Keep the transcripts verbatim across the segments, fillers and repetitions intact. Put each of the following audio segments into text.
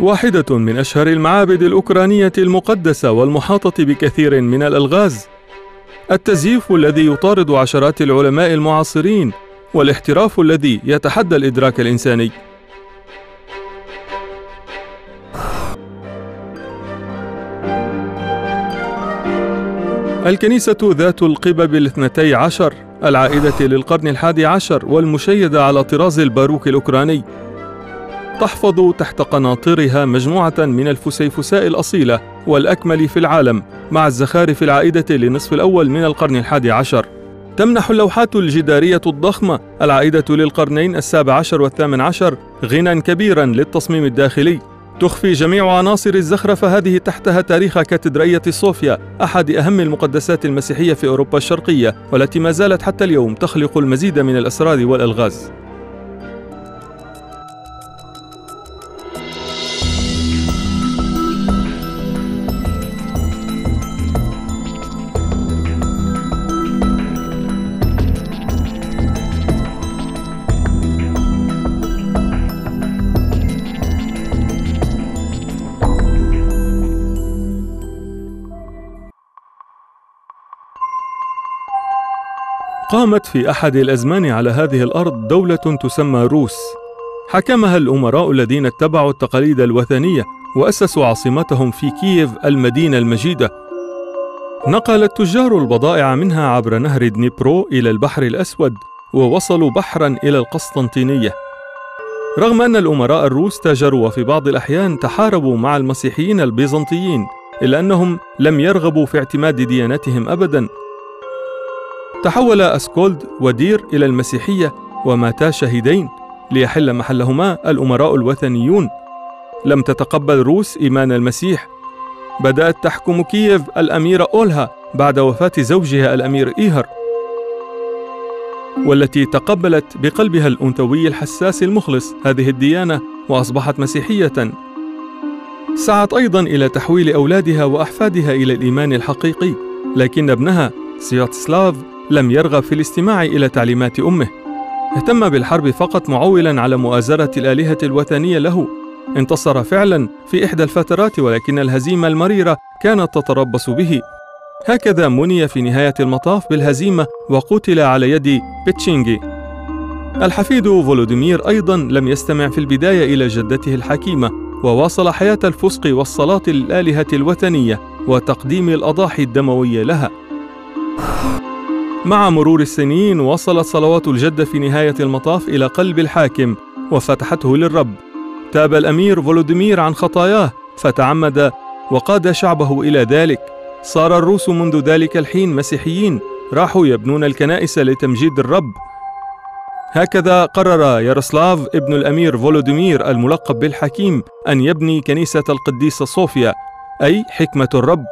واحدة من أشهر المعابد الأوكرانية المقدسة والمحاطة بكثير من الألغاز، التزييف الذي يطارد عشرات العلماء المعاصرين، والاحتراف الذي يتحدى الإدراك الإنساني. الكنيسة ذات القبب الاثنتي عشر العائدة للقرن الحادي عشر والمشيدة على طراز الباروك الأوكراني، تحفظ تحت قناطرها مجموعة من الفسيفساء الأصيلة والأكمل في العالم، مع الزخارف العائدة للنصف الأول من القرن الحادي عشر. تمنح اللوحات الجدارية الضخمة العائدة للقرنين السابع عشر والثامن عشر غنى كبيرا للتصميم الداخلي. تخفي جميع عناصر الزخرفة هذه تحتها تاريخ كاتدرائية صوفيا، أحد أهم المقدسات المسيحية في أوروبا الشرقية، والتي ما زالت حتى اليوم تخلق المزيد من الأسرار والألغاز. قامت في أحد الأزمان على هذه الأرض دولة تسمى روس، حكمها الأمراء الذين اتبعوا التقاليد الوثنية وأسسوا عاصمتهم في كييف المدينة المجيدة. نقل التجار البضائع منها عبر نهر دنيبرو إلى البحر الأسود، ووصلوا بحرا إلى القسطنطينية. رغم أن الأمراء الروس تاجروا وفي بعض الأحيان تحاربوا مع المسيحيين البيزنطيين، إلا أنهم لم يرغبوا في اعتماد ديانتهم أبدا. تحول أسكولد ودير إلى المسيحية، وماتا شهيدين ليحل محلهما الأمراء الوثنيون. لم تتقبل روس إيمان المسيح. بدأت تحكم كييف الأميرة أولها بعد وفاة زوجها الأمير إيهر، والتي تقبلت بقلبها الأنثوي الحساس المخلص هذه الديانة وأصبحت مسيحية. سعت أيضا إلى تحويل أولادها وأحفادها إلى الإيمان الحقيقي، لكن ابنها سياتسلاف لم يرغب في الاستماع إلى تعليمات أمه. اهتم بالحرب فقط، معولاً على مؤازرة الآلهة الوثنية له. انتصر فعلاً في إحدى الفترات، ولكن الهزيمة المريرة كانت تتربص به. هكذا مني في نهاية المطاف بالهزيمة وقتل على يد بتشينجي. الحفيد فولوديمير أيضاً لم يستمع في البداية إلى جدته الحكيمة، وواصل حياة الفسق والصلاة للآلهة الوثنية وتقديم الأضاحي الدموية لها. مع مرور السنين وصلت صلوات الجدة في نهاية المطاف إلى قلب الحاكم وفتحته للرب. تاب الأمير فولوديمير عن خطاياه فتعمد وقاد شعبه إلى ذلك. صار الروس منذ ذلك الحين مسيحيين، راحوا يبنون الكنائس لتمجيد الرب. هكذا قرر ياروسلاف ابن الأمير فولوديمير الملقب بالحكيم أن يبني كنيسة القديسة صوفيا، أي حكمة الرب.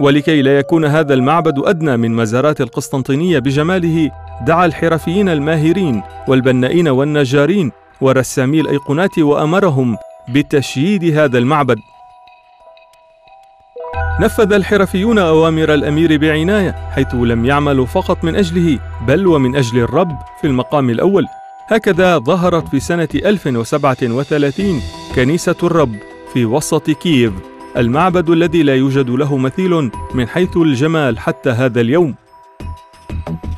ولكي لا يكون هذا المعبد أدنى من مزارات القسطنطينية بجماله، دعا الحرفيين الماهرين والبنائين والنجارين ورسامي الأيقونات وأمرهم بتشييد هذا المعبد. نفذ الحرفيون أوامر الأمير بعناية، حيث لم يعملوا فقط من أجله بل ومن أجل الرب في المقام الأول. هكذا ظهرت في سنة ألف وسبعة وثلاثين كنيسة الرب في وسط كييف، المعبد الذي لا يوجد له مثيل من حيث الجمال حتى هذا اليوم.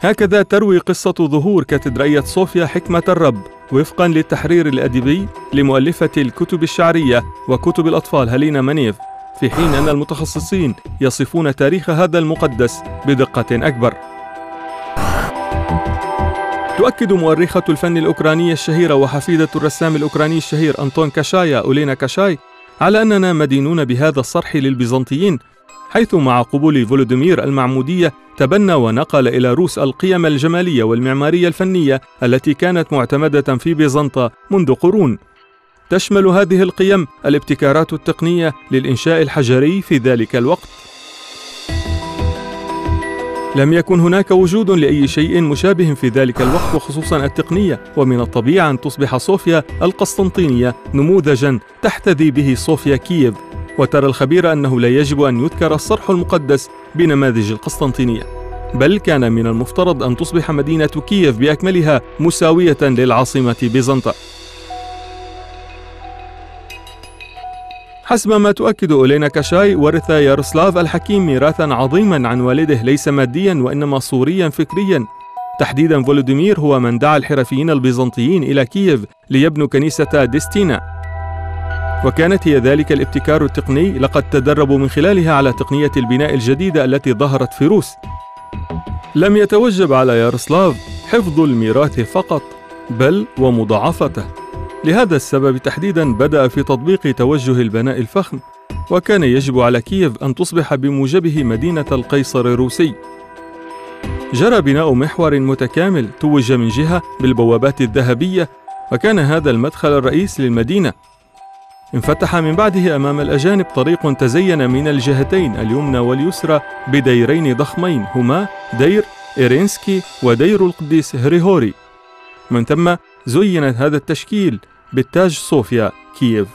هكذا تروي قصة ظهور كاتدرائية صوفيا حكمة الرب، وفقا للتحرير الأدبي لمؤلفة الكتب الشعرية وكتب الأطفال هالينا مانيف، في حين أن المتخصصين يصفون تاريخ هذا المقدس بدقة أكبر. تؤكد مؤرخة الفن الأوكرانية الشهيرة وحفيدة الرسام الأوكراني الشهير انطون كاشايا أولينا كاشاي على أننا مدينون بهذا الصرح للبيزنطيين، حيث مع قبول فولوديمير المعمودية تبنى ونقل إلى روس القيم الجمالية والمعمارية الفنية التي كانت معتمدة في بيزنطة منذ قرون. تشمل هذه القيم الابتكارات التقنية للإنشاء الحجري في ذلك الوقت. لم يكن هناك وجود لأي شيء مشابه في ذلك الوقت، وخصوصا التقنية، ومن الطبيعي أن تصبح صوفيا القسطنطينية نموذجا تحتذي به صوفيا كييف. وترى الخبير أنه لا يجب أن يذكر الصرح المقدس بنماذج القسطنطينية. بل كان من المفترض أن تصبح مدينة كييف بأكملها مساوية للعاصمة بيزنطة. حسب ما تؤكد أولينا كاشاي، ورث ياروسلاف الحكيم ميراثا عظيما عن والده، ليس ماديا وإنما صوريا فكريا. تحديدا فولوديمير هو من دعا الحرفيين البيزنطيين إلى كييف ليبنوا كنيسة ديستينا، وكانت هي ذلك الابتكار التقني، لقد تدربوا من خلالها على تقنية البناء الجديدة التي ظهرت في روس. لم يتوجب على ياروسلاف حفظ الميراث فقط بل ومضاعفته، لهذا السبب تحديدا بدأ في تطبيق توجه البناء الفخم، وكان يجب على كييف أن تصبح بموجبه مدينة القيصر الروسي. جرى بناء محور متكامل توج من جهة بالبوابات الذهبية، وكان هذا المدخل الرئيس للمدينة. انفتح من بعده أمام الأجانب طريق تزين من الجهتين اليمنى واليسرى بديرين ضخمين هما دير إيرينسكي ودير القديس هريغوري، من ثم زينت هذا التشكيل بالتاج صوفيا كييف.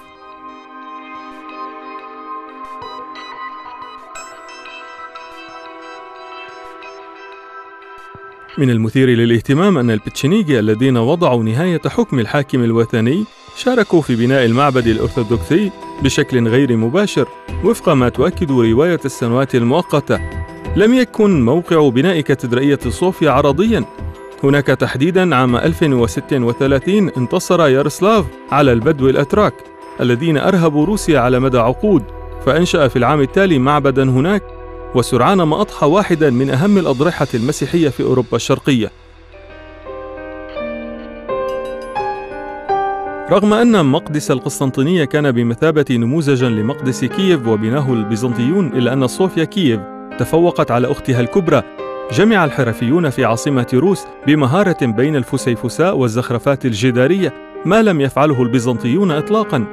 من المثير للاهتمام أن البتشينيجي الذين وضعوا نهاية حكم الحاكم الوثني شاركوا في بناء المعبد الأرثوذكسي بشكل غير مباشر وفق ما تؤكد رواية السنوات المؤقتة. لم يكن موقع بناء كاتدرائية صوفيا عرضيا. هناك تحديدا عام ألف وستة وثلاثين انتصر ياروسلاف على البدو الأتراك الذين أرهبوا روسيا على مدى عقود، فأنشأ في العام التالي معبدا هناك، وسرعان ما أضحى واحدا من أهم الأضرحة المسيحية في أوروبا الشرقية. رغم أن مقدس القسطنطينية كان بمثابة نموذجا لمقدس كييف وبناه البيزنطيون، إلا أن صوفيا كييف تفوقت على أختها الكبرى. جمع الحرفيون في عاصمة روس بمهارة بين الفسيفساء والزخرفات الجدارية، ما لم يفعله البيزنطيون إطلاقا.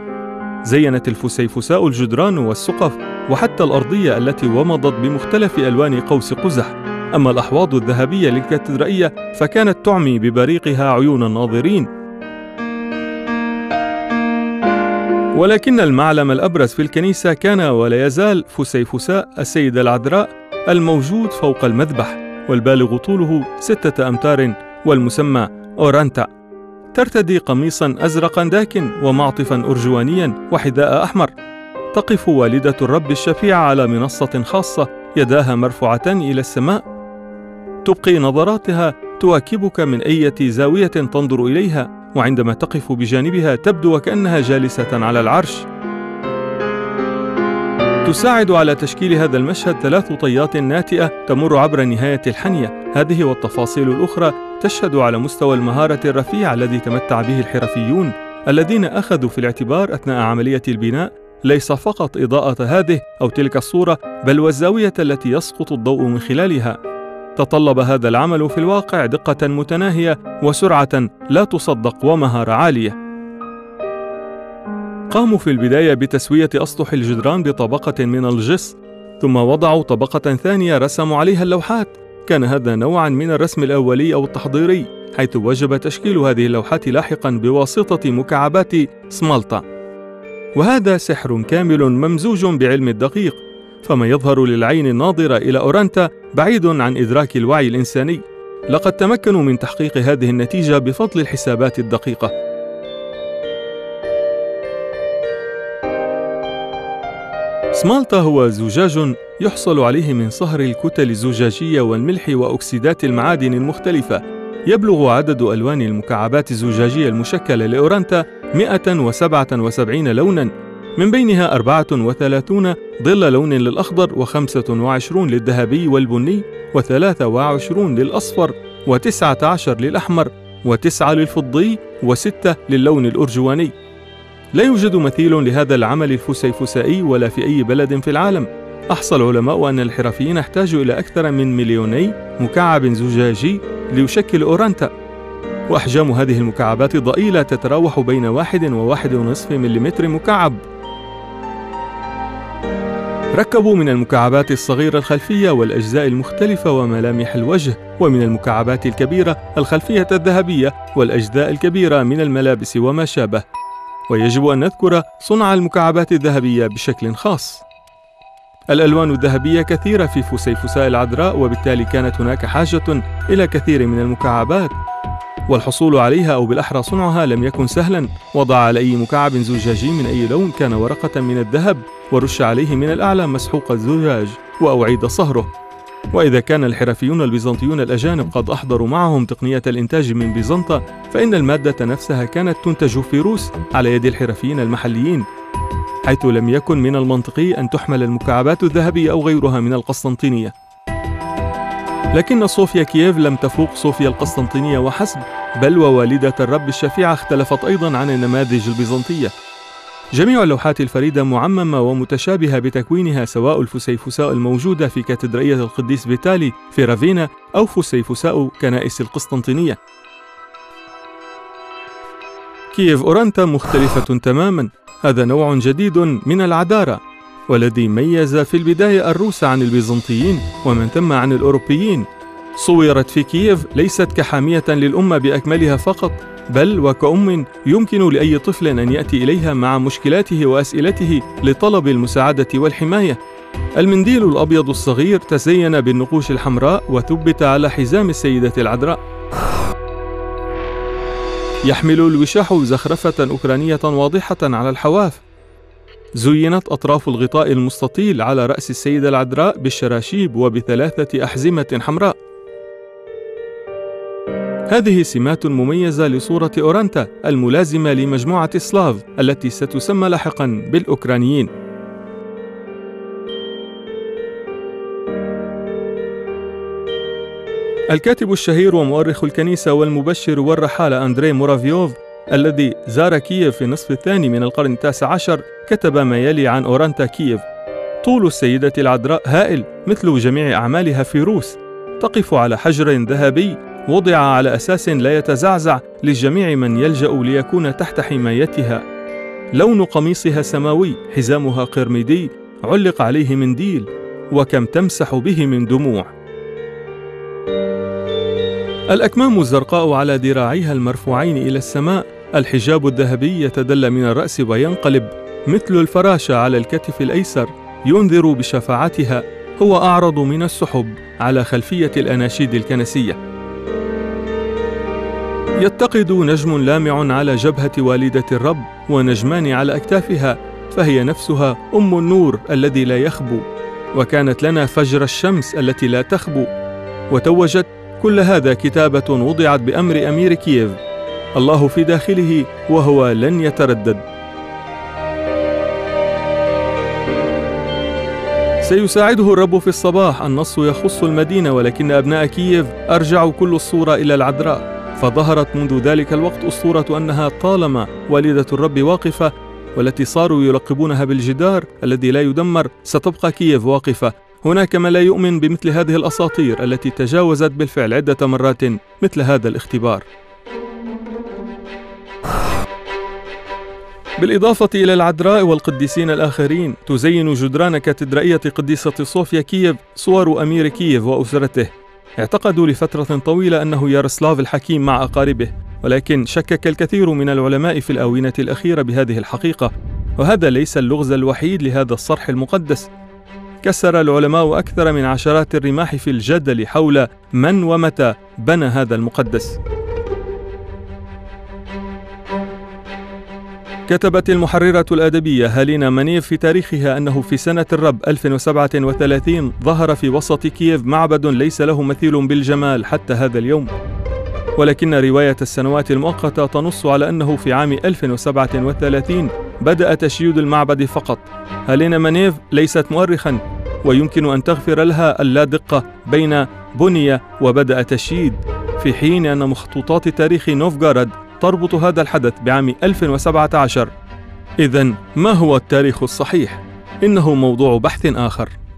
زينت الفسيفساء الجدران والسقف وحتى الأرضية التي ومضت بمختلف ألوان قوس قزح. أما الأحواض الذهبية للكاتدرائية فكانت تعمي ببريقها عيون الناظرين. ولكن المعلم الأبرز في الكنيسة كان ولا يزال فسيفساء السيدة العذراء الموجود فوق المذبح، والبالغ طوله ستة أمتار والمسمى أورانتا. ترتدي قميصا أزرقا داكن ومعطفا أرجوانيا وحذاء أحمر. تقف والدة الرب الشفيع على منصة خاصة، يداها مرفوعتان إلى السماء، تبقي نظراتها تواكبك من أي زاوية تنظر إليها، وعندما تقف بجانبها تبدو وكأنها جالسة على العرش. تساعد على تشكيل هذا المشهد ثلاث طيات ناتئة تمر عبر نهاية الحنية. هذه والتفاصيل الأخرى تشهد على مستوى المهارة الرفيع الذي تمتع به الحرفيون، الذين أخذوا في الاعتبار أثناء عملية البناء ليس فقط إضاءة هذه أو تلك الصورة، بل والزاوية التي يسقط الضوء من خلالها. تطلب هذا العمل في الواقع دقة متناهية وسرعة لا تصدق ومهارة عالية. قاموا في البداية بتسوية أسطح الجدران بطبقة من الجص، ثم وضعوا طبقة ثانية رسموا عليها اللوحات. كان هذا نوعا من الرسم الأولي أو التحضيري، حيث وجب تشكيل هذه اللوحات لاحقا بواسطة مكعبات سمالتا. وهذا سحر كامل ممزوج بعلم الدقيق، فما يظهر للعين الناظرة إلى أورانتا بعيد عن إدراك الوعي الإنساني. لقد تمكنوا من تحقيق هذه النتيجة بفضل الحسابات الدقيقة. سمالتا هو زجاج يحصل عليه من صهر الكتل الزجاجية والملح وأكسيدات المعادن المختلفة. يبلغ عدد ألوان المكعبات الزجاجية المشكلة لأورانتا مئة وسبعة وسبعين لوناً، من بينها أربعة وثلاثين ظل لون للأخضر، وخمسة وعشرين للذهبي والبني، وثلاثة وعشرين للأصفر، وتسعة عشر للأحمر، وتسعة للفضي، وستة للون الأرجواني. لا يوجد مثيل لهذا العمل الفسيفسائي ولا في أي بلد في العالم. أحصى العلماء أن الحرفيين احتاجوا إلى أكثر من مليوني مكعب زجاجي ليشكل أورانتا، وأحجام هذه المكعبات ضئيلة تتراوح بين واحد وواحد ونصف مليمتر مكعب. ركبوا من المكعبات الصغيرة الخلفية والأجزاء المختلفة وملامح الوجه، ومن المكعبات الكبيرة الخلفية الذهبية والأجزاء الكبيرة من الملابس وما شابه. ويجب أن نذكر صنع المكعبات الذهبية بشكل خاص. الألوان الذهبية كثيرة في فسيفساء العذراء، وبالتالي كانت هناك حاجة إلى كثير من المكعبات، والحصول عليها أو بالأحرى صنعها لم يكن سهلا. وضع على أي مكعب زجاجي من أي لون كان ورقة من الذهب، ورش عليه من الأعلى مسحوق الزجاج وأعيد صهره. وإذا كان الحرفيون البيزنطيون الأجانب قد أحضروا معهم تقنية الإنتاج من بيزنطة، فإن المادة نفسها كانت تنتج في روس على يد الحرفيين المحليين، حيث لم يكن من المنطقي أن تحمل المكعبات الذهبية أو غيرها من القسطنطينية. لكن صوفيا كييف لم تفوق صوفيا القسطنطينية وحسب، بل ووالدة الرب الشفيعة اختلفت أيضا عن النماذج البيزنطية. جميع اللوحات الفريدة معممة ومتشابهة بتكوينها، سواء الفسيفساء الموجودة في كاتدرائية القديس فيتالي في رافينا أو فسيفساء كنائس القسطنطينية. كييف أورانتا مختلفة تماما، هذا نوع جديد من العدارة، والذي ميز في البداية الروس عن البيزنطيين ومن ثم عن الأوروبيين. صورت في كييف ليست كحامية للأمة بأكملها فقط، بل وكأم يمكن لأي طفل أن يأتي إليها مع مشكلاته وأسئلته لطلب المساعدة والحماية. المنديل الأبيض الصغير تزين بالنقوش الحمراء وثبت على حزام السيدة العذراء. يحمل الوشاح زخرفة أوكرانية واضحة على الحواف. زينت أطراف الغطاء المستطيل على رأس السيدة العذراء بالشراشيب وبثلاثة أحزمة حمراء. هذه سمات مميزة لصورة أورانتا الملازمة لمجموعة السلاف التي ستسمى لاحقا بالأوكرانيين. الكاتب الشهير ومؤرخ الكنيسة والمبشر والرحالة أندري مورافيوف، الذي زار كييف في النصف الثاني من القرن التاسع عشر، كتب ما يلي عن أورانتا كييف: طول السيدة العذراء هائل مثل جميع أعمالها في روس، تقف على حجر ذهبي وضع على أساس لا يتزعزع للجميع من يلجأ ليكون تحت حمايتها. لون قميصها سماوي، حزامها قرميدي علق عليه منديل، وكم تمسح به من دموع. الأكمام الزرقاء على ذراعيها المرفوعين إلى السماء، الحجاب الذهبي يتدلى من الرأس وينقلب مثل الفراشة على الكتف الأيسر، ينذر بشفاعتها، هو أعرض من السحب على خلفية الأناشيد الكنسية. يتقد نجم لامع على جبهة والدة الرب ونجمان على أكتافها، فهي نفسها أم النور الذي لا يخبو، وكانت لنا فجر الشمس التي لا تخبو. وتوجت كل هذا كتابة وضعت بأمر أمير كييف، الله في داخله وهو لن يتردد. سيساعده الرب في الصباح. النص يخص المدينة، ولكن أبناء كييف أرجعوا كل الصورة إلى العذراء، فظهرت منذ ذلك الوقت أسطورة أنها طالما والدة الرب واقفة، والتي صاروا يلقبونها بالجدار الذي لا يدمر، ستبقى كييف واقفة. هناك من لا يؤمن بمثل هذه الأساطير التي تجاوزت بالفعل عدة مرات مثل هذا الاختبار. بالإضافة إلى العذراء والقديسين الآخرين، تزين جدران كاتدرائية قديسة صوفيا كييف صور أمير كييف وأسرته. اعتقدوا لفترة طويلة أنه ياروسلاف الحكيم مع أقاربه، ولكن شكك الكثير من العلماء في الآونة الأخيرة بهذه الحقيقة، وهذا ليس اللغز الوحيد لهذا الصرح المقدس. كسر العلماء أكثر من عشرات الرماح في الجدل حول من ومتى بنى هذا المقدس. كتبت المحررة الأدبية هالينا مانيف في تاريخها أنه في سنة الرب ألف وسبعة وثلاثين ظهر في وسط كييف معبد ليس له مثيل بالجمال حتى هذا اليوم، ولكن رواية السنوات المؤقتة تنص على أنه في عام ألف وسبعة وثلاثين بدأ تشييد المعبد فقط. هالينا مانيف ليست مؤرخا، ويمكن أن تغفر لها اللادقة بين بني وبدأ تشييد، في حين أن مخطوطات تاريخ نوفغارد تربط هذا الحدث بعام ألف وسبعة عشر. إذن ما هو التاريخ الصحيح؟ إنه موضوع بحث آخر.